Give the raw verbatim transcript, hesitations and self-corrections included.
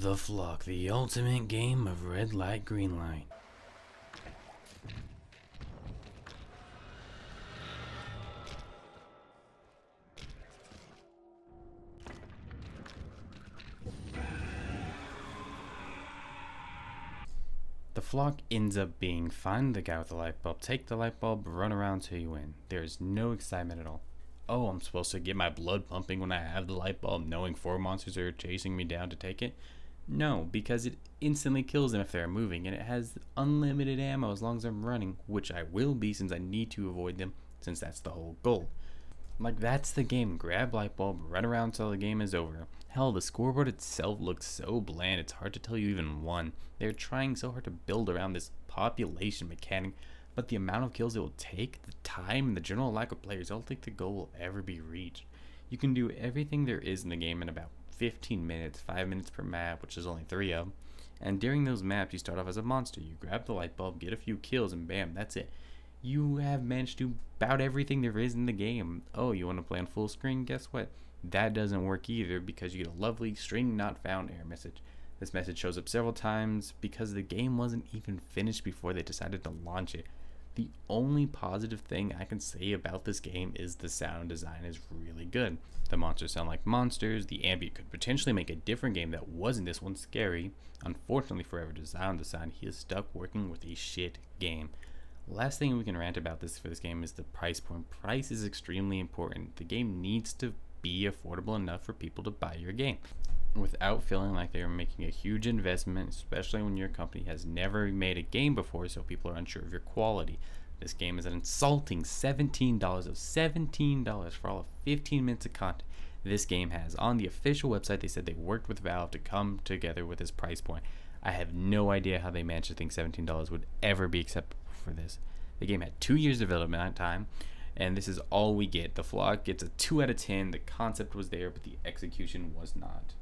The Flock, the ultimate game of red light, green light. The Flock ends up being fun. The guy with the light bulb, take the light bulb, run around till you win. There is no excitement at all. Oh, I'm supposed to get my blood pumping when I have the light bulb, knowing four monsters are chasing me down to take it. No, because it instantly kills them if they're moving, and it has unlimited ammo as long as I'm running, which I will be since I need to avoid them, since that's the whole goal. Like, that's the game. Grab light bulb, run around till the game is over. Hell, the scoreboard itself looks so bland, it's hard to tell you even won. They're trying so hard to build around this population mechanic, but the amount of kills it will take, the time, and the general lack of players, I don't think the goal will ever be reached. You can do everything there is in the game in about fifteen minutes, five minutes per map, which is only three of them. And during those maps, you start off as a monster. You grab the light bulb, get a few kills, and bam, that's it. You have managed to do about everything there is in the game. Oh, you want to play on full screen? Guess what? That doesn't work either, because you get a lovely string not found error message. This message shows up several times because the game wasn't even finished before they decided to launch it. The only positive thing I can say about this game is the sound design is really good. The monsters sound like monsters, the ambient could potentially make a different game that wasn't this one scary. Unfortunately for whoever designed the sound, he is stuck working with a shit game. Last thing we can rant about this for this game is the price point. Price is extremely important. The game needs to be affordable enough for people to buy your game without feeling like they are making a huge investment, especially when your company has never made a game before, so people are unsure of your quality. This game is an insulting seventeen dollars of seventeen dollars for all of fifteen minutes of content this game has. On the official website, they said they worked with Valve to come together with this price point. I have no idea how they managed to think seventeen dollars would ever be acceptable for this. The game had two years development time, and this is all we get. The Flock gets a two out of ten. The concept was there, but the execution was not.